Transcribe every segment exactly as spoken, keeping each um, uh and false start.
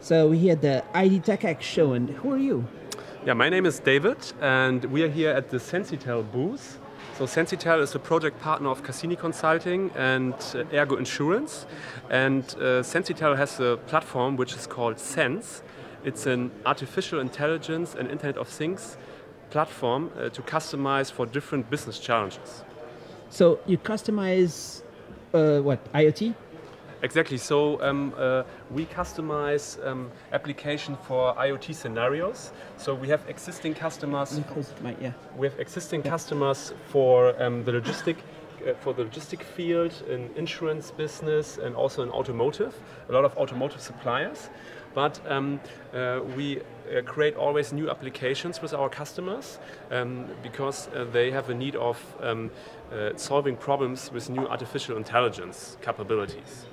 So we had the I D TechX show, and who are you? Yeah, my name is David, and we are here at the Sensitel booth. So Sensitel is a project partner of Cassini Consulting and uh, Ergo Insurance, and uh, Sensitel has a platform which is called Sense. It's an artificial intelligence and Internet of Things platform uh, to customize for different business challenges. So you customize uh, what, IoT? Exactly. So um, uh, we customize um, application for IoT scenarios. So we have existing customers. Might, yeah. We have existing yeah. customers for um, the logistic, uh, for the logistic field, in insurance business, and also in automotive. A lot of automotive suppliers. But um, uh, we uh, create always new applications with our customers um, because uh, they have a need of um, uh, solving problems with new artificial intelligence capabilities.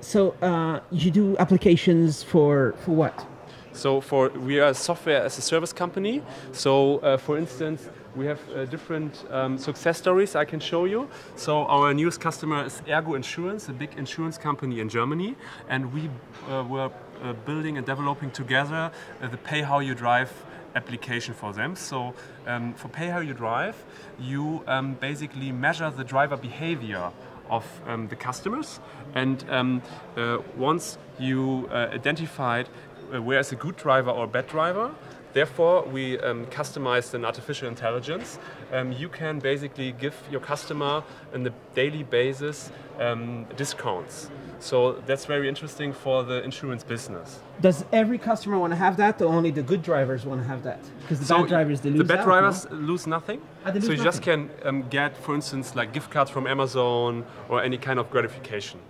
So uh, you do applications for, for what? So for we are a software as a service company. So uh, for instance, we have uh, different um, success stories I can show you. So our newest customer is Ergo Insurance, a big insurance company in Germany, and we uh, were uh, building and developing together uh, the Pay How You Drive application for them. So um, for Pay How You Drive, you um, basically measure the driver behavior of um, the customers, and um, uh, once you uh, identified uh, where is a good driver or a bad driver, therefore we um, customized an artificial intelligence. Um, you can basically give your customer on the daily basis um, discounts. So that's very interesting for the insurance business. Does every customer want to have that, or only the good drivers want to have that? Because the so bad drivers, they lose. The bad out, drivers no? lose nothing. Ah, lose so you nothing. just can um, get, for instance, like gift cards from Amazon or any kind of gratification.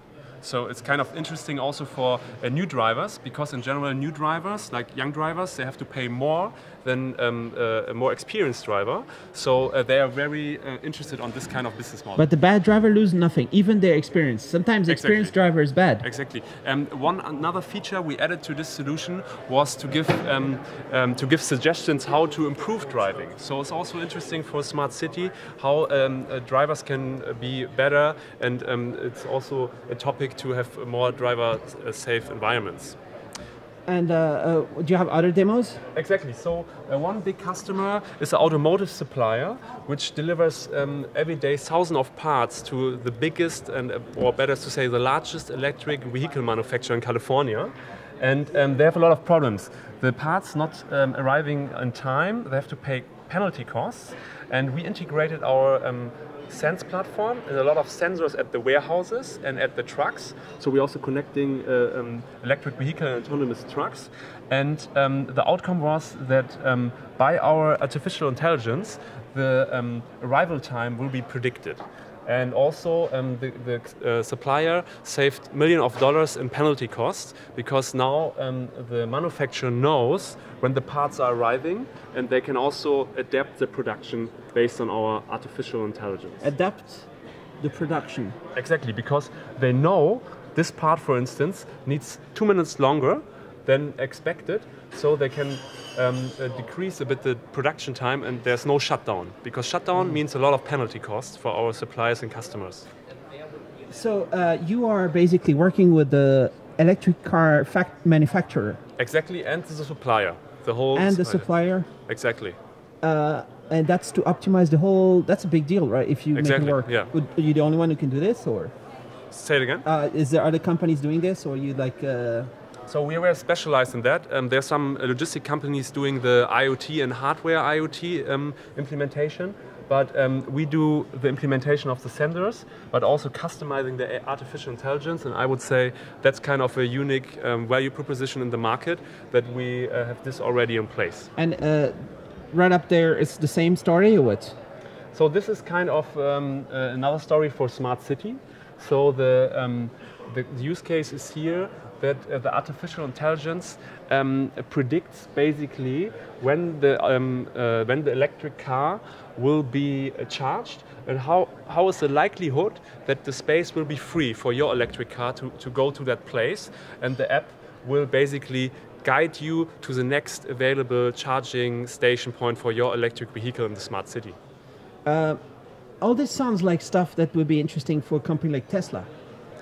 So it's kind of interesting also for uh, new drivers, because in general, new drivers, like young drivers, they have to pay more than um, uh, a more experienced driver. So uh, they are very uh, interested on this kind of business model. But the bad driver loses nothing, even their experience. Sometimes the exactly. experienced driver is bad. Exactly. Um, one another feature we added to this solution was to give um, um, to give suggestions how to improve driving. So it's also interesting for a smart city how um, uh, drivers can be better, and um, it's also a topic to have more driver-safe environments. And uh, uh, do you have other demos? Exactly. So uh, one big customer is an automotive supplier, which delivers um, every day thousands of parts to the biggest and, uh, or better to say, the largest electric vehicle manufacturer in California. And um, they have a lot of problems. The parts not um, arriving in time, they have to pay penalty costs. And we integrated our um, Sense platform and a lot of sensors at the warehouses and at the trucks. So we're also connecting uh, um, electric vehicle and autonomous trucks. And um, the outcome was that um, by our artificial intelligence, the um, arrival time will be predicted. And also um, the, the uh, supplier saved millions of dollars in penalty costs, because now um, the manufacturer knows when the parts are arriving, and they can also adapt the production based on our artificial intelligence. Adapt the production. Exactly, because they know this part, for instance, needs two minutes longer than expected, so they can um, uh, decrease a bit the production time, and there's no shutdown, because shutdown mm. means a lot of penalty costs for our suppliers and customers. So uh, you are basically working with the electric car fact manufacturer. Exactly, and the supplier, the whole. And supplier. the supplier. Exactly. Uh, and that's to optimize the whole. That's a big deal, right? If you exactly. make it work, yeah. Would, are you the only one who can do this, or? Say it again. Uh, is there other companies doing this, or you like? Uh, So we were specialized in that. Um, there are some logistic companies doing the IoT and hardware IoT um, implementation, but um, we do the implementation of the sensors, but also customizing the artificial intelligence. And I would say that's kind of a unique um, value proposition in the market, that we uh, have this already in place. And uh, right up there, it's the same story, or what? So this is kind of um, uh, another story for smart city. So the, um, the use case is here that uh, the artificial intelligence um, predicts basically when the, um, uh, when the electric car will be uh, charged, and how, how is the likelihood that the space will be free for your electric car to, to go to that place, and the app will basically guide you to the next available charging station point for your electric vehicle in the smart city. Uh, all this sounds like stuff that would be interesting for a company like Tesla.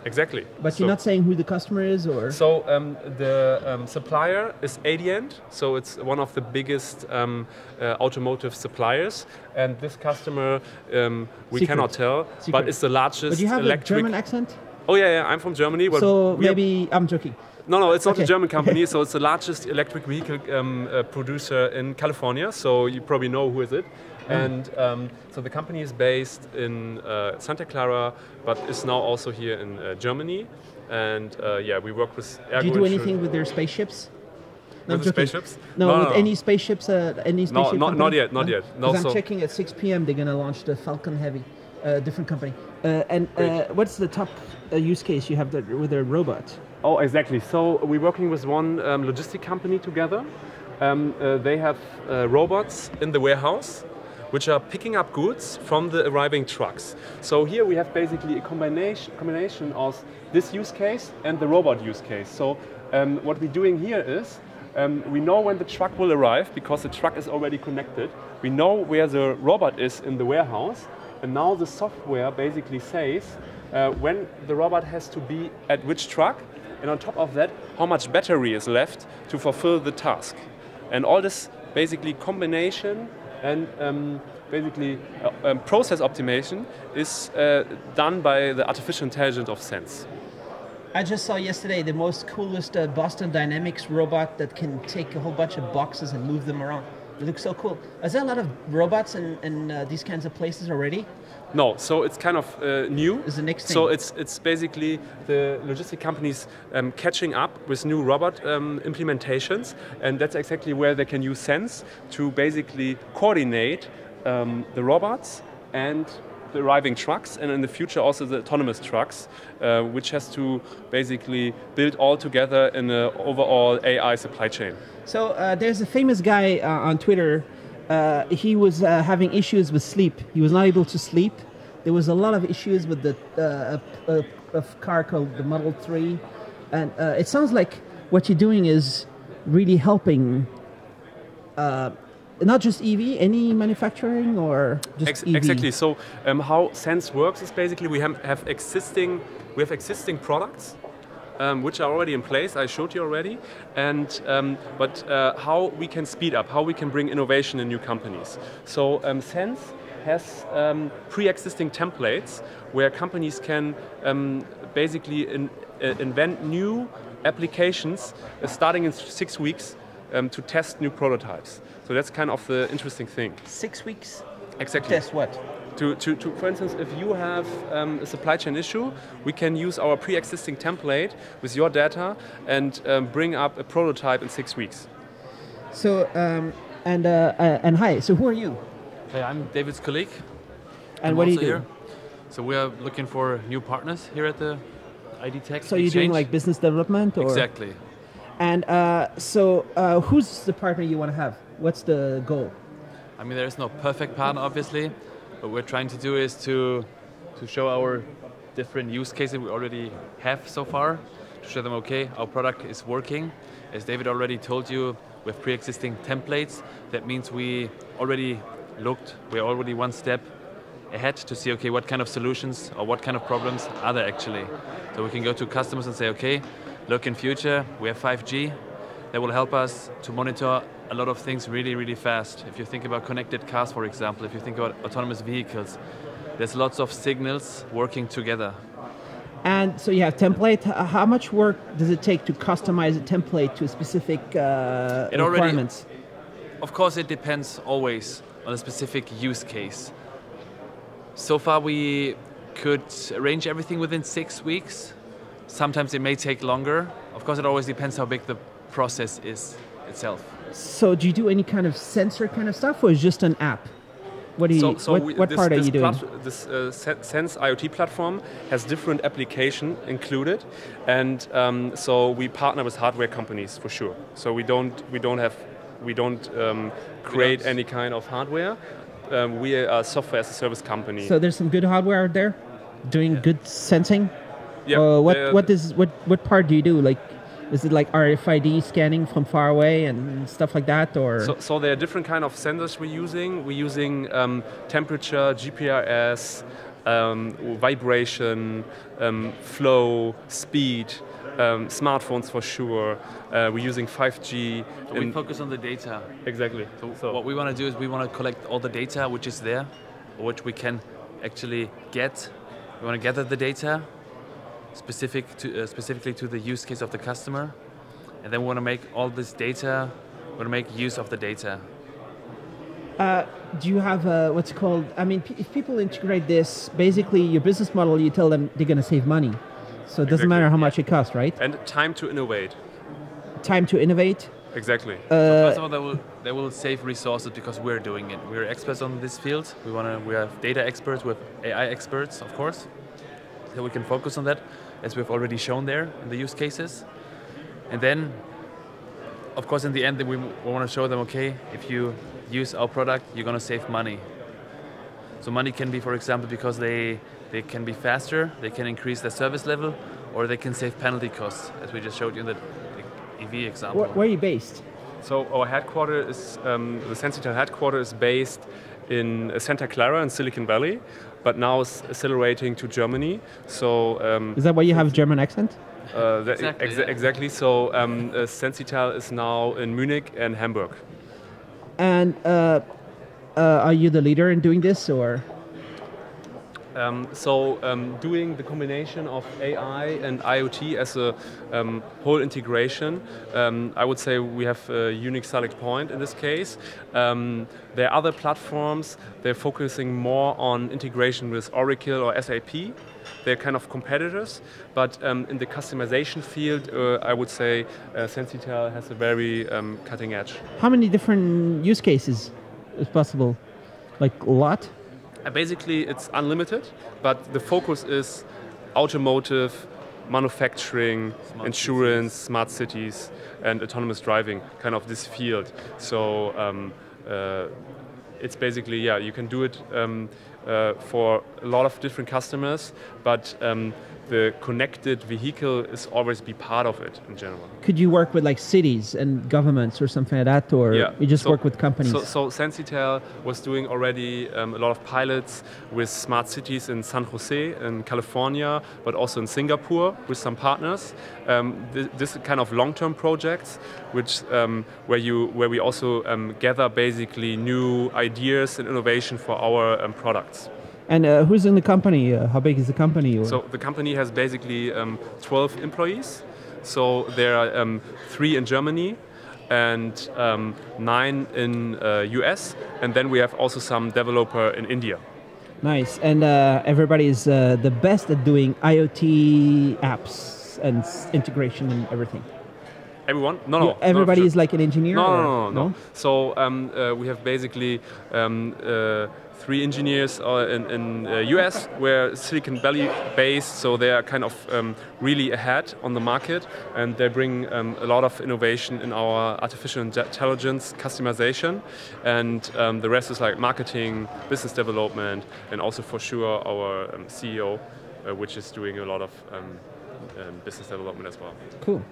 Exactly. But so, you're not saying who the customer is, or? So um, the um, supplier is A D N, so it's one of the biggest um, uh, automotive suppliers, and this customer um, we Secret. cannot tell, Secret. but it's the largest. But you have a German accent? Oh yeah, yeah, I'm from Germany. But so maybe I'm joking. No, no, it's not okay. a German company, so it's the largest electric vehicle um, uh, producer in California, so you probably know who is it. Mm. And um, so the company is based in uh, Santa Clara, but is now also here in uh, Germany. And uh, yeah, we work with Ergo Insurance. Do you do anything with their spaceships? No, with the spaceships? No, no, no, with no. any spaceships, uh, any spaceship No, not, not yet, not no? yet. No, I'm so checking at six p m they're going to launch the Falcon Heavy, uh, different company. Uh, and uh, what's the top uh, use case you have that, with a robot? Oh, exactly. So we're working with one um, logistic company together. Um, uh, they have uh, robots in the warehouse, which are picking up goods from the arriving trucks. So here we have basically a combination combination of this use case and the robot use case. So um, what we're doing here is um, we know when the truck will arrive because the truck is already connected. We know where the robot is in the warehouse, and now the software basically says uh, when the robot has to be at which truck. And on top of that, how much battery is left to fulfill the task. And all this basically combination and um, basically uh, um, process optimization is uh, done by the artificial intelligence of Sense. I just saw yesterday the most coolest uh, Boston Dynamics robot that can take a whole bunch of boxes and move them around. It looks so cool. Is there a lot of robots in, in uh, these kinds of places already? No, so it's kind of uh, new. It's the next thing. So it's, it's basically the logistic companies um, catching up with new robot um, implementations, and that's exactly where they can use Sense to basically coordinate um, the robots and the arriving trucks, and in the future also the autonomous trucks, uh, which has to basically build all together in an overall A I supply chain. So uh, there's a famous guy uh, on Twitter. Uh, he was uh, having issues with sleep. He was not able to sleep. There was a lot of issues with the uh, a, a, a car called the Model three, and uh, it sounds like what you're doing is really helping. Uh, Not just E V, any manufacturing or just Ex E V? Exactly. So um, how Sense works is basically we have, have existing we have existing products um, which are already in place. I showed you already, and um, but uh, how we can speed up, how we can bring innovation in new companies. So um, Sense has um, pre-existing templates where companies can um, basically in, uh, invent new applications uh, starting in six weeks. Um, to test new prototypes. So that's kind of the interesting thing. Six weeks? Exactly. Test what? To, to, to, for instance, if you have um, a supply chain issue, we can use our pre-existing template with your data and um, bring up a prototype in six weeks. So, um, and, uh, uh, and hi, so who are you? Hey, I'm David's colleague. And I'm what do you do? Here. So we are looking for new partners here at the I D TechX. So you're doing like business development? Or? Exactly. And uh, so, uh, who's the partner you want to have? What's the goal? I mean, there's no perfect partner, obviously. What we're trying to do is to, to show our different use cases we already have so far, to show them, okay, our product is working. As David already told you, we have pre-existing templates. That means we already looked, we're already one step ahead to see, okay, what kind of solutions or what kind of problems are there actually. So we can go to customers and say, okay, look, in future, we have five G. That will help us to monitor a lot of things really, really fast. If you think about connected cars, for example, if you think about autonomous vehicles, there's lots of signals working together. And so you have template. How much work does it take to customize a template to a specific uh, it already, requirements? Of course, it depends always on a specific use case. So far, we could arrange everything within six weeks. Sometimes it may take longer. Of course, it always depends how big the process is itself. So do you do any kind of sensor kind of stuff, or is it just an app? What, do you, so, so what, we, what this, part are you doing? This uh, Sense IoT platform has different applications included, and um, so we partner with hardware companies for sure. So we don't, we don't, have, we don't um, create we don't. any kind of hardware. Um, we are a software as a service company. So there's some good hardware out there doing yeah. good sensing? Yep. Uh, what uh, what is what what part do you do? Like, is it like R F I D scanning from far away and stuff like that, or? So, so there are different kind of sensors we're using. We're using um, temperature, G P R S, um, vibration, um, flow, speed, um, smartphones for sure. Uh, we're using five G. So we focus on the data. Exactly. So, so what we want to do is we want to collect all the data which is there, or which we can actually get. We want to gather the data specific to, uh, specifically to the use case of the customer, and then we want to make all this data, we want to make use of the data. Uh, do you have a, what's called, I mean, p if people integrate this, basically your business model, you tell them they're going to save money. So it doesn't matter how much it costs, right? And time to innovate. Time to innovate? Exactly. Uh, so first of all, they will, they will save resources because we're doing it. We're experts on this field. We want to, we have data experts, we have A I experts, of course. So we can focus on that, as we've already shown there in the use cases. And then, of course, in the end, we want to show them, okay, if you use our product, you're going to save money. So money can be, for example, because they, they can be faster, they can increase their service level, or they can save penalty costs, as we just showed you in the E V example. Where, where are you based? So our headquarter is, um, the Sensitel headquarter is based in Santa Clara in Silicon Valley, but now it's accelerating to Germany. So um, is that why you have a German accent? Uh, that exactly, ex yeah. exactly. So um, uh, Sensitel is now in Munich and Hamburg. And uh, uh, are you the leader in doing this, or? Um, so um, doing the combination of A I and IoT as a um, whole integration, um, I would say we have a unique selling point in this case. Um, there are other platforms, they're focusing more on integration with Oracle or S A P. They're kind of competitors, but um, in the customization field, uh, I would say uh, Sensitel has a very um, cutting edge. How many different use cases is possible? Like a lot? Uh, basically, it's unlimited, but the focus is automotive, manufacturing, smart insurance, cities. smart cities, and autonomous driving, kind of this field. So um, uh, it's basically, yeah, you can do it um, uh, for a lot of different customers, but um, the connected vehicle is always be part of it in general. Could you work with like cities and governments or something like that, or yeah. you just so, work with companies? So, so Sensitel was doing already um, a lot of pilots with smart cities in San Jose in California, but also in Singapore with some partners. Um, th this kind of long-term projects, which um, where you where we also um, gather basically new ideas and innovation for our um, products. And uh, who's in the company? Uh, how big is the company? Or? So the company has basically um, twelve employees. So there are um, three in Germany and um, nine in uh, U S. And then we have also some developer in India. Nice. And uh, everybody is uh, the best at doing IoT apps and integration and everything. Everyone? No, no. Everybody no, is like an engineer? No, no, no, no. no? So um, uh, we have basically um, uh, three engineers are in, in uh, U S, where Silicon Valley based, so they are kind of um, really ahead on the market, and they bring um, a lot of innovation in our artificial intelligence customization, and um, the rest is like marketing, business development, and also for sure our um, C E O, uh, which is doing a lot of um, um, business development as well. Cool.